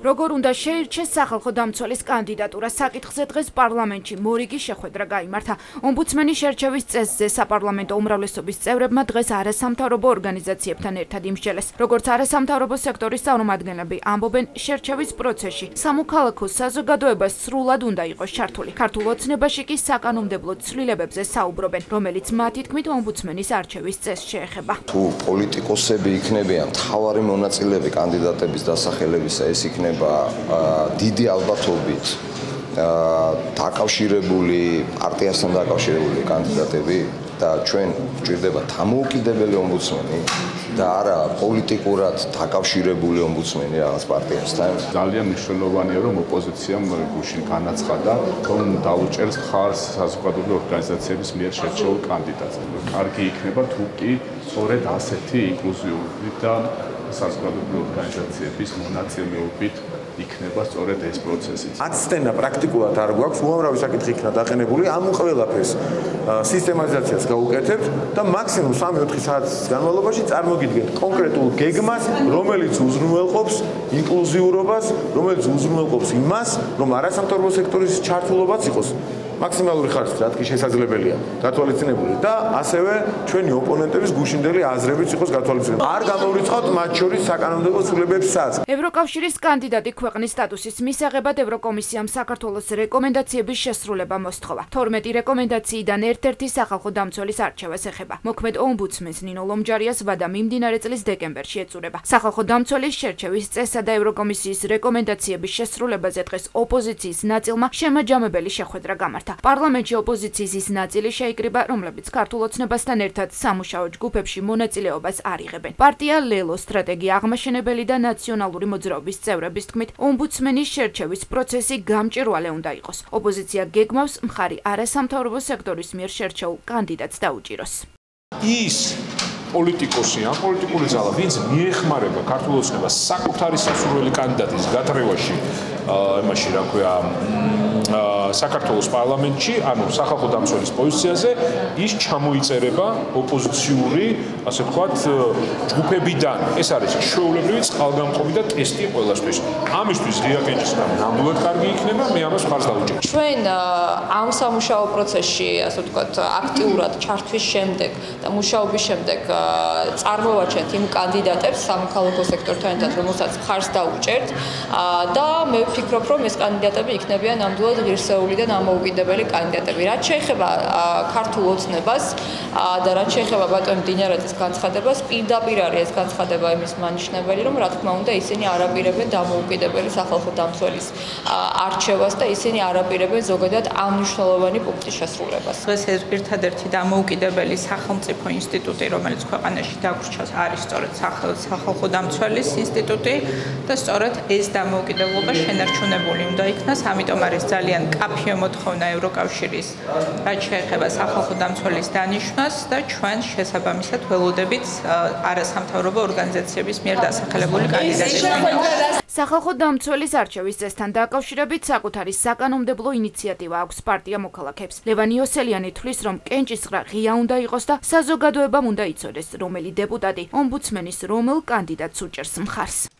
Როგორ უნდა შეირჩეს სახელმწიფო კანდიდატურა საკითხზე დღეს პარლამენტში მორიგი შეხვედრა გაიმართა. ომბუდსმენის შერჩევის წესზე საპარლამენტო უმრავლესობის წევრებმა დღეს არასამთავრობო ორგანიზაციებთან ერთად იმსჯელეს. Როგორც არასამთავრობო სექტორის წარმომადგენლები ამბობენ, შერჩევის პროცესში სამოქალაქო საზოგადოებას სრულად უნდა იყოს ჩართული. ქართულ ოცნებაში კი საკანონმდებლო ცვლილებებზე საუბრობენ, რომელიც მათი თქმით ომბუდსმენის არჩევის წესს შეეხება. თუ პოლიტიკოსები იქნებიან მთავარი მონაწილეები კანდიდატების დასახელებისა, ეს იქნება დიდი ალბათობით დაკავშირებული პარტიასთან დაკავშირებული კანდიდატები და ჩვენ გვჭირდება დამოუკიდებელი ომბუდსმენი და არა პოლიტიკურად დაკავშირებული ომბუდსმენი რაღაც პარტიასთან. Ძალიან მნიშვნელოვანია, რომ ოპოზიციამ გუშინ განაცხადა, რომ დაუჭერს ხარს საზოგადოებრივი ორგანიზაციების მიერ შერჩეულ კანდიდატს. კარგი იქნება თუ კი სწორედ ასეთი ინკლუზიური და საზოგადოებრივი ორგანიზაციების მონაწილეობით იქნება სწორედ ეს პროცესი. Აცდენა პრაქტიკულად არ გვაქვს, უამრავი საკითხი იქნა დაყენებული, ამ ყველაფერს სისტემატიზაციას გავუკეთებთ და მაქსიმუმ 3-4 საათის განმავლობაში წარმოგიდგენთ კონკრეტულ გეგმას, რომელიც უზრუნველყოფს ინკლუზიურობას, რომელიც უზრუნველყოფს იმას, რომ არასამთავრობო სექტორის ჩართულობაც იყოს მაქსიმალური ხარისხით, რაც კი შესაძლებელია, გათვალისწინებული და ასევე ჩვენი ოპონენტების გუშინდელი აზრებიც იყოს გათვალისწინებული. არ გამოვრიცხავთ მათ შორის საკანონმდებლო ცვლილებებსაც. ევროკავშირის კანდიდატი ქვეყნის სტატუსის მისაღებად ევროკომისიამ საქართველოს რეკომენდაციების შესრულება მოსთხოვა. 12 რეკომენდაციიდან ერთ-ერთი სახალხო დამცველის არჩევას ეხება. მოქმედ ომბუდსმენს ნინო ლომჯარიას ვადა მიმდინარე წლის დეკემბერში ეწურება. სახალხო დამცველის შერჩევის წესსა და ევროკომისიის რეკომენდაციების შესრულებაზე დღეს ოპოზიციის ნაწილმა შემაჯამებელი შეხვედრა გამართა. Parlamentში ოპოზიციის ნაწილი შეიკრიბა, რომლებიც ქართულ ოცნებასთან ერთად სამუშაო ჯგუფებში მონაწილეობას არ იღებენ. პარტია ლელო სტრატეგია აღმაშენებელი და ნაციონალური მოძრაობის წევრების თქმით, ომბუდსმენის შერჩევის პროცესი გამჭირვალე უნდა იყოს. ოპოზიცია გეგმავს მხარი არასამთავრობო სექტორის მიერ შერჩეულ კანდიდატს დაუჭიროს. ის პოლიტიკოსი ან პოლიტიკური ძალა, ვინც მიეხმარება ქართულ ოცნებას საკუთარი სასურველი კანდიდატის გათრევაში, იმაში რა ქვია საქართველოს პარლამენტში, ანუ სახალხო დამცველის პოზიციაზე, ის ჩამოიწერება ოპოზიციური, ასე ვთქვათ, ჯგუფებიდან. ეს არის შეულებრივი წყალგამყოფი და ტესტი ყველასთვის. ამისთვის რეაგენტის ნამდვილად კარგი იქნება, მე ამას ხარს დავუჭერთ. ჩვენ ამ სამუშაო პროცესში, ასე ვთქვათ, აქტიურად ჩართვის შემდეგ და მუშაობის შემდეგ წარმოვაჩენთ იმ კანდიდატებს სამოქალაქო სექტორთან ერთად, რომელსაც ხარს დაუჭერთ და მე ვფიქრობ, რომ ეს კანდიდატები იქნებიან ნამდვილად ღირსეულიდან ამოუკიდებელი კანდიდატები. რაც შეეხება ქართულ ოცნებას და რაც შეეხება ბატონ დინარაძის განცხადებას, პირდაპირ არის ეს განცხადება იმის მანიშნებელი, რომ რა თქმა უნდა ისინი არაპირებენ დამოუკიდებელი სახალხო დამცველის არჩევას და ისინი არაპირებენ ზოგადად ამ მნიშვნელოვანი პუნქტის შესრულებას. დღეს ეს ერთადერთი დამოუკიდებელი სახელმწიფო ინსტიტუტი, რომელიც ქვეყანაში დაგვრჩა, არის სწორედ სახალხო დამცველის ინსტიტუტი და სწორედ ეს დამოუკიდებლობა შენარჩუნებული უნდა იქნას, ამიტომ არის ძალიან კაფიო მოთხოვნა ევროკავშირის, რაც შეეხება სახალხო დამცველის დანიშვნას და ჩვენ შესაბამისად ველოდებით არასამთავრობო ორგანიზაციების მიერ დასახელებული კანდიდატებს. სახალხო დამცველის არჩევის წესთან დაკავშირებით საკუთარი საკანონმდებლო ინიციატივა აქვს პარტია მოქალაქეებს. ლევან იოსელიანი თვლის, რომ კენჭისყრა ღია უნდა იყოს და საზოგადოებამ უნდა იცოდეს, რომელი დეპუტატი ომბუდსმენის რომელ კანდიდატს უჭერს მხარს.